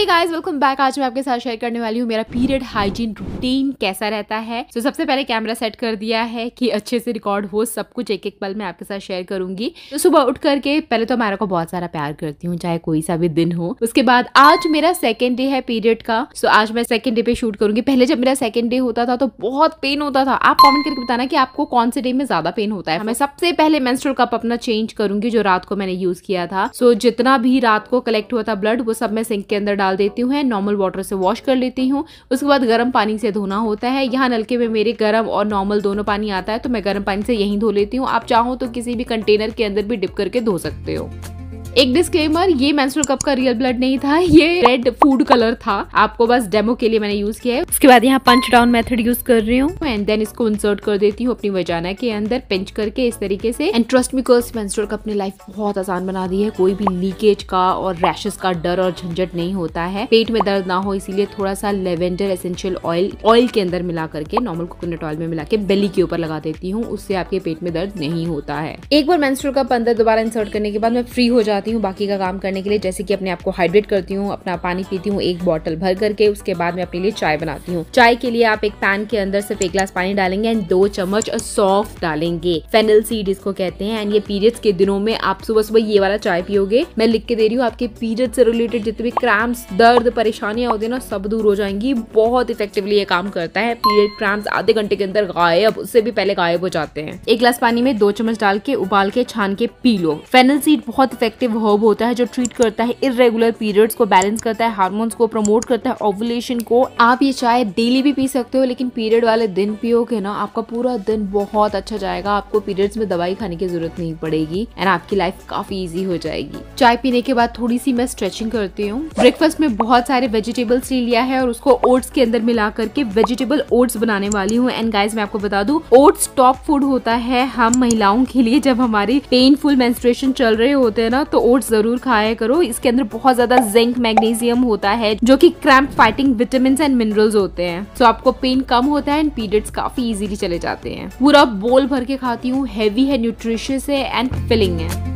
Hey guys welcome back. आज मैं आपके साथ शेयर करने वाली हूँ मेरा पीरियड हाइजीन रूटीन कैसा रहता है। तो सबसे पहले कैमरा सेट कर दिया है कि अच्छे से रिकॉर्ड हो, सब कुछ एक एक पल मैं आपके साथ शेयर करूंगी। तो सुबह उठ करके पहले तो अमायरा को बहुत सारा प्यार करती हूँ, चाहे कोई सा भी दिन हो। उसके बाद आज मेरा सेकेंड डे है पीरियड का, सो आज मैं सेकेंड डे पे शूट करूंगी। पहले जब मेरा सेकेंड डे होता था तो बहुत पेन होता था। आप कॉमेंट करके बताना कि आपको कौन से डे में ज्यादा पेन होता है। मैं सबसे पहले मेंस्ट्रुअल कप अपना चेंज करूंगी जो रात को मैंने यूज किया था। सो जितना भी रात को कलेक्ट हुआ था ब्लड वो सब मैं सिंक के अंदर डाल देती हूँ, नॉर्मल वाटर से वॉश कर लेती हूँ। उसके बाद गर्म पानी से धोना होता है। यहाँ नलके में मेरे गर्म और नॉर्मल दोनों पानी आता है, तो मैं गर्म पानी से यहीं धो लेती हूँ। आप चाहो तो किसी भी कंटेनर के अंदर भी डिप करके धो सकते हो। एक डिस्क्लेमर, ये मेंस्ट्रुअल कप का रियल ब्लड नहीं था, ये रेड फूड कलर था, आपको बस डेमो के लिए मैंने यूज किया है। उसके बाद यहाँ पंच डाउन मेथड यूज कर रही हूँ एंड देन इसको इंसर्ट कर देती हूँ अपनी वजाना के अंदर पिंच करके इस तरीके से। And trust me girls, menstrual cup ने लाइफ बहुत आसान बना दी है। कोई भी लीकेज का और रैशेस का डर और झंझट नहीं होता है। पेट में दर्द ना हो इसीलिए थोड़ा सा लेवेंडर एसेंशियल ऑयल के अंदर मिला करके, नॉर्मल कोकोनट ऑयल में मिला के बेली के ऊपर लगा देती हूँ, उससे आपके पेट में दर्द नहीं होता है। एक बार मेंस्ट्रुअल कप अंदर दोबारा इंसर्ट करने के बाद मैं फ्री हो हूँ बाकी का काम करने के लिए, जैसे कि अपने आप को हाइड्रेट करती हूँ, अपना पानी पीती हूँ एक बोतल भर करके। उसके बाद मैं अपने लिए चाय बनाती हूँ। चाय के लिए आप एक पैन के अंदर सिर्फ एक गिलास पानी डालेंगे एंड 2 चम्मच सौंफ डालेंगे, फेनल सीड इसको कहते हैं। एंड ये पीरियड्स के दिनों में आप सुबह सुबह ये वाला चाय पियोगे, मैं लिख के दे रही हूँ, आपके पीरियड से रिलेटेड जितने भी क्रैम्प्स, दर्द, परेशानियां होती है ना, सब दूर हो जाएंगी। बहुत इफेक्टिवली ये काम करता है। पीरियड क्रैम्प्स आधे घंटे के अंदर गायब, उससे भी पहले गायब हो जाते हैं। एक गिलास पानी में 2 चम्मच डाल के उबाल के छान के पी लो। फेनल सीड बहुत एक्टिव हर्ब होता है जो ट्रीट करता है इरेगुलर पीरियड्स को, बैलेंस करता है, हार्मोन्स को प्रमोट करता है, ओवुलेशन को। आप ये चाय डेली भी पी सकते हो, लेकिन पीरियड वाले दिन पियोगे ना, आपका पूरा दिन बहुत अच्छा जाएगा। आपको पीरियड्स में दवाई खाने की जरूरत नहीं पड़ेगी एंड आपकी लाइफ काफी इजी हो जाएगी। चाय पीने के बाद थोड़ी सी मैं स्ट्रेचिंग करती हूँ। ब्रेकफास्ट में बहुत सारे वेजिटेबल्स ले लिया है और उसको ओट्स के अंदर मिला करके वेजिटेबल ओट्स बनाने वाली हूँ। एंड गाइज मैं आपको बता दूं, ओट्स टॉप फूड होता है हम महिलाओं के लिए। जब हमारी पेनफुल मेंस्ट्रुएशन चल रहे होते हैं ना, तो ओट्स जरूर खाया करो। इसके अंदर बहुत ज्यादा जिंक, मैग्नीशियम होता है जो कि cramp fighting vitamin and minerals होते हैं। तो आपको पेन कम होता है एंड पीरियड्स काफी इजीली चले जाते हैं। पूरा बोल भर के खाती हूँ, हेवी है, न्यूट्रिशियस है एंड फिलिंग है।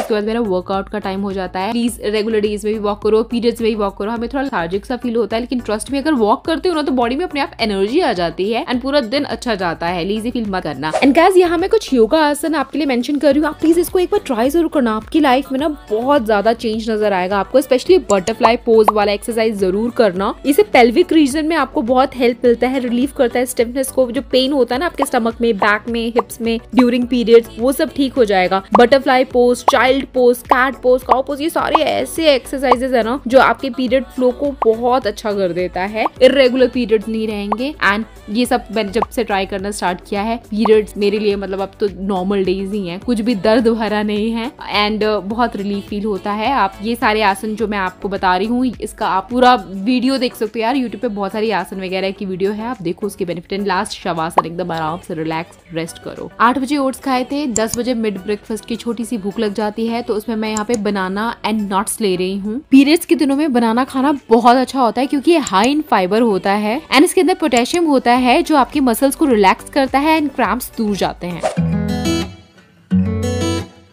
उसके बाद मेरा वर्कआउट का टाइम हो जाता है। प्लीज रेगुलर डेज में भी वॉक करो, पीरियड्स में भी वॉक करो। हमें थोड़ा लेथार्जिक सा फील होता है, लेकिन ट्रस्ट में अगर वॉक करते हो ना तो बॉडी में अपने आप एनर्जी आ जाती है एंड पूरा दिन अच्छा जाता है। लीजी फील मत करना। एंड गाइस यहाँ मैं कुछ योगा आसन आपके लिए मेंशन कर रही हूँ, आप प्लीज इसको एक बार ट्राई जरूर करना। आपकी लाइफ में ना बहुत ज्यादा चेंज नजर आएगा आपको। स्पेशली बटरफ्लाई पोज वाला एक्सरसाइज जरूर करना, इसे पेल्विक रीजन में आपको बहुत हेल्प मिलता है, रिलीफ करता है स्टिफनेस को। जो पेन होता है ना आपके स्टमक में, बैक में, हिप्स में ड्यूरिंग पीरियड्स, वो सब ठीक हो जाएगा। Butterfly pose, child pose, cat pose, cow pose, ये सारे ऐसे एक्सरसाइजेस है ना जो आपके पीरियड फ्लो को बहुत अच्छा कर देता है। इरेगुलर पीरियड्स नहीं रहेंगे। एंड ये सब मैंने जब से ट्राई करना स्टार्ट किया है, पीरियड्स मेरे लिए मतलब अब तो नॉर्मल डेज ही है, कुछ भी दर्द भरा नहीं है एंड बहुत रिलीफ फील होता है। आप ये सारे आसन जो मैं आपको बता रही हूँ, इसका आप पूरा वीडियो देख सकते हो यार, यूट्यूब पे बहुत सारी आसन वगैरह की वीडियो है, आप देखो उसके बेनिफिट। एंड लास्ट शवासन, एकदम आराम से रिलैक्स रेस्ट करो। 8 बजे ओट्स खाए थे, 10 बजे मिड ब्रेकफास्ट की छोटी सी भूख लग जाती है, तो उसमें मैं यहाँ पे बनाना एंड नट्स ले रही हूँ। पीरियड्स के दिनों में बनाना खाना बहुत अच्छा होता है क्योंकि ये हाई इन फाइबर होता है एंड इसके अंदर पोटेशियम होता है जो आपके मसल्स को रिलैक्स करता है एंड क्रैम्प्स दूर जाते हैं।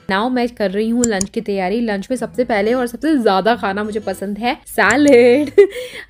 नाउ मैं कर रही हूँ लंच की तैयारी। लंच में सबसे पहले और सबसे ज्यादा खाना मुझे पसंद है सैलेड।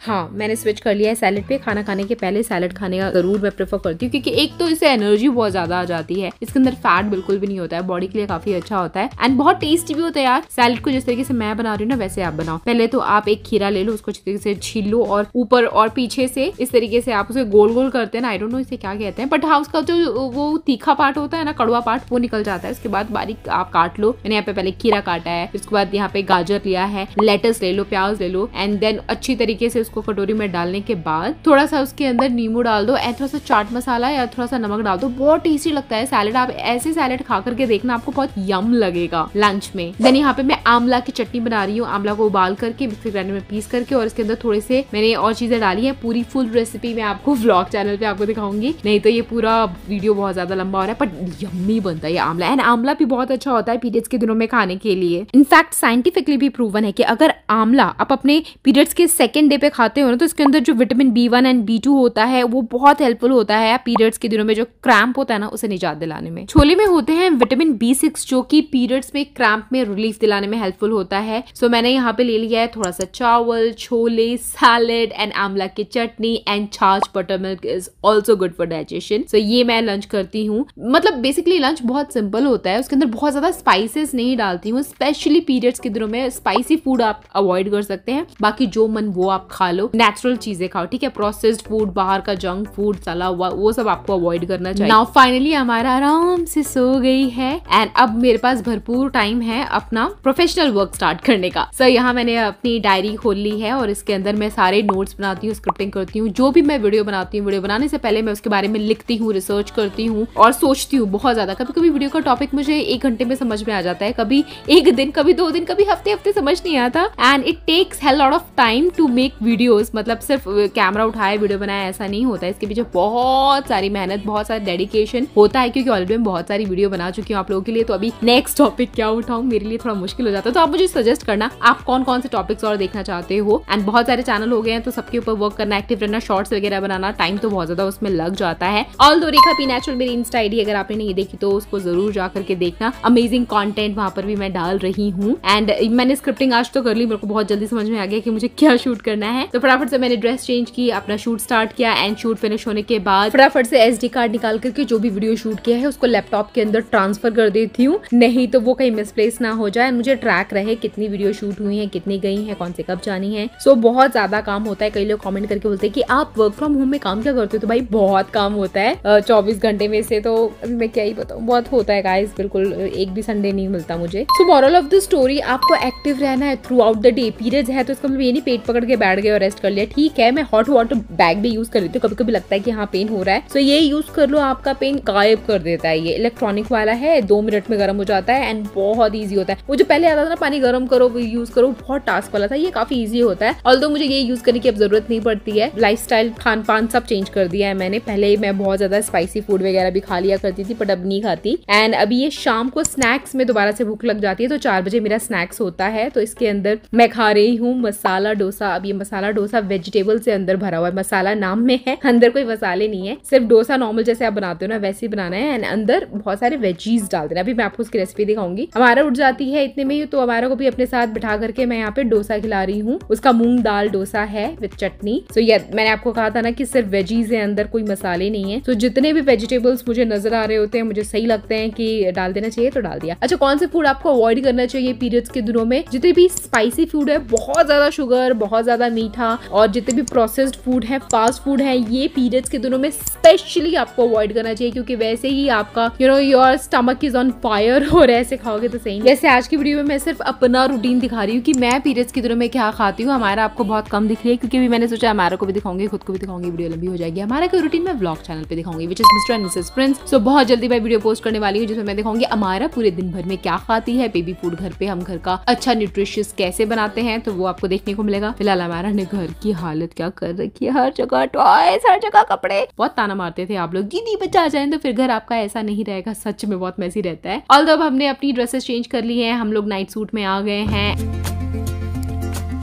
हाँ, मैंने स्विच कर लिया है सैलेड पे। खाना खाने के पहले सैलेड खाने का जरूर मैं प्रेफर करती हूँ, क्योंकि एक तो इससे एनर्जी बहुत ज्यादा आ जाती है, इसके अंदर फैट बिल्कुल भी नहीं होता है, बॉडी के लिए काफी अच्छा होता है एंड बहुत टेस्टी भी होता है यार। सैलेड को जिस तरीके से मैं बना रही हूँ ना, वैसे आप बनाओ। पहले तो आप एक खीरा ले लो, उसको अच्छी तरीके से छील लो और ऊपर और पीछे से इस तरीके से आप उसे गोल गोल करते हैं ना, आई डोंट नो इसे क्या कहते हैं, बट हाँ उसका जो वो तीखा पार्ट होता है ना, कड़वा पार्ट, वो निकल जाता है। उसके बाद बारीक आप काट लो। मैंने यहाँ पे पहले खीरा काटा है, उसके बाद यहाँ पे गाजर लिया है, लेटस ले लो, प्याज ले लो एंड देन अच्छी तरीके से उसको कटोरी में डालने के बाद थोड़ा सा उसके अंदर नींबू डाल दो एंड थोड़ा सा चाट मसाला या थोड़ा सा नमक डाल दो। बहुत टेस्टी लगता है सैलेड। आप ऐसे सैलेड खा करके देखना, आपको बहुत यम लगेगा लंच में। देन यहाँ पे मैं आंवला की चटनी बना रही हूँ। आंवला को उबाल करके मिक्सर ग्राइंडर में पीस करके और इसके अंदर थोड़े से मैंने और चीजें डाली है। पूरी फुल रेसिपी मैं आपको व्लॉग चैनल पे आपको दिखाऊंगी, नहीं तो ये पूरा वीडियो बहुत ज्यादा लंबा हो रहा है, बट यम्मी बनता है ये आंवला। एंड आंवला भी बहुत अच्छा होता है, है पीरियड्स के दिनों में खाने के लिए। इनफैक्ट साइंटिफिकली भी प्रूवन है कि अगर आंवला आप अपने पीरियड्स के सेकंड डे पे खाते हो ना, तो इसके अंदर जो विटामिन B1 एंड B2 होता है वो बहुत हेल्पफुल होता है पीरियड्स के दिनों में जो क्रैम्प होता है ना उसे निजात दिलाने में। छोले में होते हैं विटामिन B6 जो की पीरियड्स में क्रैम्प में रिलीफ दिलाने में हेल्पफुल होता है। सो मैंने यहाँ पे ले लिया है थोड़ा सा चावल, छोले, सैलेड एंड आंवला की चटनी एंड छाछ। Butter milk is also good for digestion. So ये मैं लंच करती हूँ। मतलब बेसिकली लंच बहुत सिंपल होता है, उसके अंदर बहुत ज्यादा स्पाइसेस नहीं डालती हूँ। स्पेशली पीरियड्स के दिनों में स्पाइसी फूड आप अवॉइड कर सकते हैं, बाकी जो मन वो आप खा लो, नेचुरल चीजें खाओ, ठीक है। प्रोसेस्ड फूड, बाहर का जंक फूड, तला हुआ, वो सब आपको अवॉइड करना चाहिए। नाउ फाइनली हमारा आराम से सो गई है एंड अब मेरे पास भरपूर टाइम है अपना प्रोफेशनल वर्क स्टार्ट करने का। सर यहाँ मैंने अपनी डायरी खोल ली है और इसके अंदर मैं सारे नोट्स बनाती हूँ, स्क्रिप्टिंग करती हूँ। जो भी मैं वीडियो बनाती हूँ, वीडियो बनाने से पहले मैं उसके बारे में लिखती हूँ, रिसर्च करती हूँ और सोचती हूँ बहुत ज्यादा। कभी कभी वीडियो का टॉपिक मुझे 1 घंटे में समझ में आ जाता है, कभी एक दिन, कभी 2 दिन, कभी हफ्ते हफ्ते समझ नहीं आता। And it takes hell lot of time to make videos. मतलब सिर्फ कैमरा उठाए वीडियो बनाया ऐसा नहीं होता है, इसके पीछे बहुत सारी मेहनत, बहुत सारा डेडिकेशन होता है। क्योंकि ऑलरेडी मैं बहुत सारी वीडियो बना चुकी हूँ आप लोगों के लिए, तो अभी नेक्स्ट टॉपिक क्या उठाऊँ मेरे लिए थोड़ा मुश्किल हो जाता है। तो आप मुझे सजेस्ट करना आप कौन कौन से टॉपिक्स और देखना चाहते हो। एंड बहुत सारे चैनल हो गए हैं, तो सबके ऊपर वर्क करना, एक्टिव रहना, शॉर्ट्स वगैरह बनाना, टाइम तो बहुत ज्यादा उसमें लग जाता है। ऑल दो रेखा पी नेचुरल मेरी इंस्टा आईडी, अगर आपने नहीं देखी तो उसको जरूर जाकर के देखना। अमेजिंग कंटेंट वहां पर भी मैं डाल रही हूँ। एंड मैंने स्क्रिप्टिंग आज तो कर ली, मेरे को बहुत जल्दी समझ में आ गया कि मुझे क्या शूट करना है। तो फटाफट से मैंने ड्रेस चेंज की, अपना शूट स्टार्ट किया एंड शूट फिनिश होने के बाद फटाफट से SD कार्ड निकाल करके जो भी वीडियो शूट किया है उसको लैपटॉप के अंदर ट्रांसफर कर देती हूँ, नहीं तो वो कहीं मिसप्लेस ना हो जाए, मुझे ट्रैक रहे कितनी वीडियो शूट हुई है, कितनी गई है, कौन से कब जानी है। सो बहुत ज्यादा काम होता है। कई लोग कमेंट करके बोलते हैं कि आप वर्क फ्रॉम होम में काम क्या करते हो, तो भाई बहुत काम होता है 24 घंटे में से, तो अभी मैं क्या ही बताऊँ, बहुत होता है गाइस, बिल्कुल एक भी संडे नहीं मिलता मुझे। So moral of the story, आपको एक्टिव रहना है throughout the day. Periods है तो इसका मतलब ये नहीं पेट पकड़ के बैठ गए और रेस्ट कर लिया। ठीक है, मैं हॉट वाटर बैग भी यूज कर लेती हूँ, कभी कभी लगता है कि हाँ पेन हो रहा है, सो ये यूज कर लो, आपका पेन गायब कर देता है। ये इलेक्ट्रॉनिक वाला है, 2 मिनट में गर्म हो जाता है एंड बहुत ईजी होता है। वो जो पहले आता था ना पानी गर्म करो यूज करो, बहुत टास्क वाला था, ये काफी ईजी होता है। ऑल्दो मुझे ये यूज करने की अब जरूरत नहीं पड़ती है। लाइफ स्टाइल, खान पान सब चेंज कर दिया है मैंने। पहले मैं बहुत ज्यादा स्पाइसी फूड वगैरह भी खा लिया करती थी, बट अब नहीं खाती। एंड अभी ये शाम को स्नैक्स में दोबारा से भूख लग जाती है, तो 4 बजे मेरा स्नैक्स होता है, तो इसके अंदर मैं खा रही हूँ मसाला डोसा। अब ये मसाला डोसा वेजिटेबल से अंदर भरा हुआ है, मसाला नाम में है, अंदर कोई मसाले नहीं है, सिर्फ डोसा नॉर्मल जैसे आप बनाते हो ना वैसे ही बनाना है एंड अंदर बहुत सारे वेजीज डाल देना। अभी मैं आपको उसकी रेसिपी दिखाऊंगी। हमारा उठ जाती है इतने में ही, तो हमारा को भी अपने साथ बिठा करके मैं यहाँ पे डोसा खिला रही हूँ, उसका मूंग दाल डोसा है विद चटनी। सो ये मैंने आपको कहा था ना कि सिर्फ वेजीज है, अंदर कोई मसाले नहीं है। तो जितने भी वेजिटेबल्स मुझे नजर आ रहे होते हैं, मुझे सही लगते हैं कि डाल देना चाहिए, तो डाल दिया। अच्छा, कौन से फूड आपको अवॉइड करना चाहिए पीरियड्स के दिनों में? जितने भी स्पाइसी फूड है, बहुत ज्यादा शुगर, बहुत ज्यादा मीठा, और जितने भी प्रोसेस्ड फूड है, फास्ट फूड है, ये पीरियड्स के दिनों में स्पेशली आपको अवॉइड करना चाहिए। क्योंकि वैसे ही आपका your stomach is on fire, और ऐसे खाओगे तो सही। जैसे आज की वीडियो में मैं सिर्फ अपना रूटीन दिखा रही हूँ कि मैं पीरियड्स के दिनों में क्या खाती हूँ। हमारा आपको बहुत कम दिख रही है, क्योंकि मैंने सोचा हमारा को भी दिखाऊंगी, खुद को भी दिखाऊंगी, वीडियो लंबी हो जाएगी। हमारा का रूटीन मैं व्लॉग चैनल पे दिखाऊंगी which is mister and Mrs Prince. So बहुत जल्दी मैं वीडियो पोस्ट करने वाली हूँ जिसमें मैं दिखाऊंगी हमारा पूरे दिन भर में क्या खाती है, बेबी फूड घर पे, हम घर का अच्छा न्यूट्रिशियस कैसे बनाते हैं, तो वो आपको देखने को मिलेगा। फिलहाल हमारा ने घर की हालत क्या कर रखी है, हर जगह टॉयज, हर जगह कपड़े। बहुत ताना मारते थे आप लोग, दीदी बच्चा आ जाए तो फिर घर आपका ऐसा नहीं रहेगा, सच में बहुत मैसी रहता है। ऑल्दो अब हमने अपनी ड्रेसेस चेंज कर ली है, हम लोग नाइट सूट में आ गए हैं।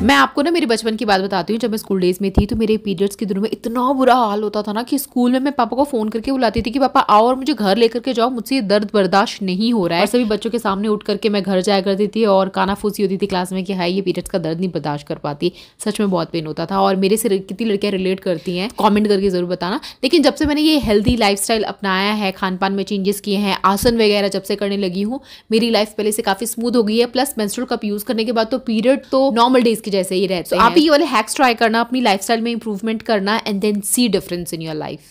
मैं आपको ना मेरे बचपन की बात बताती हूँ। जब मैं स्कूल डेज में थी तो मेरे पीरियड्स के दिनों में इतना बुरा हाल होता था ना कि स्कूल में मैं पापा को फोन करके बुलाती थी कि पापा आओ और मुझे घर लेकर के जाओ, मुझसे ये दर्द बर्दाश्त नहीं हो रहा है। सभी बच्चों के सामने उठ करके मैं घर जाया करती थी और कानाफूसी होती थी क्लास में कि हाय ये पीरियड्स का दर्द नहीं बर्दाश्त कर पाती। सच में बहुत पेन होता था। और मेरे से कितनी लड़कियाँ रिलेट करती हैं, कॉमेंट करके जरूर बताना। लेकिन जब से मैंने ये हेल्दी लाइफस्टाइल अपनाया है, खान पान में चेंजेस किए हैं, आसन वगैरह जब से करने लगी हूँ, मेरी लाइफ पहले से काफी स्मूथ हो गई है। प्लस मेंस्ट्रुअल कप यूज करने के बाद तो पीरियड तो नॉर्मल डेज जैसे ही रहते हैं। आप ये वाले हैक्स ट्राई करना, अपनी लाइफस्टाइल में इंप्रूवमेंट करना and then see difference in your life.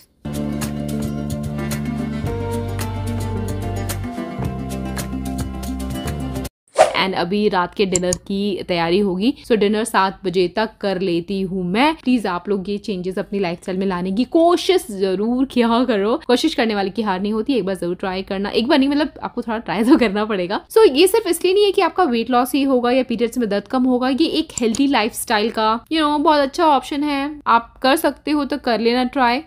And अभी रात के डिनर की तैयारी होगी। सो डिनर 7 बजे तक कर लेती हूँ मैं। प्लीज आप लोग ये चेंजेस अपनी लाइफस्टाइल में लाने की कोशिश जरूर किया करो। कोशिश करने वाले की हार नहीं होती, एक बार जरूर ट्राई करना। एक बार नहीं, मतलब आपको थोड़ा ट्राई तो करना पड़ेगा। सो ये सिर्फ इसलिए नहीं है कि आपका वेट लॉस ही होगा या पीरियड्स में दर्द कम होगा, ये एक हेल्दी लाइफस्टाइल का बहुत अच्छा ऑप्शन है। आप कर सकते हो तो कर लेना ट्राई।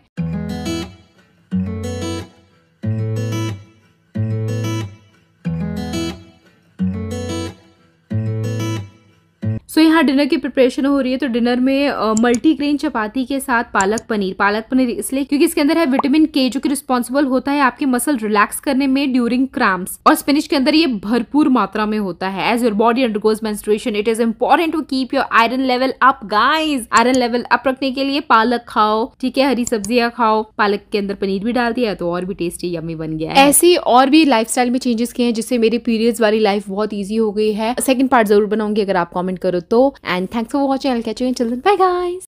सो यहाँ डिनर की प्रिपरेशन हो रही है। तो डिनर में मल्टीग्रेन चपाती के साथ पालक पनीर इसलिए क्योंकि इसके अंदर है विटामिन के, जो कि रिस्पॉन्सिबल होता है आपके मसल रिलैक्स करने में ड्यूरिंग क्रैम्प्स, और स्पिनिच के अंदर ये भरपूर मात्रा में होता है। As your body undergoes menstruation it is important to keep your iron level up guys. Iron level up रखने के लिए पालक खाओ, ठीक है, हरी सब्जियां खाओ, पालक के अंदर पनीर भी डाल दिया तो और भी टेस्टी यम्मी बन गया है। ऐसी और भी लाइफस्टाइल में चेंजेस किए हैं जिससे मेरी पीरियड्स वाली लाइफ बहुत ईजी हो गई है। सेकंड पार्ट जरूर बनाऊंगी अगर आप कमेंट करो तो। And thanks for watching, I will catch you, bye guys.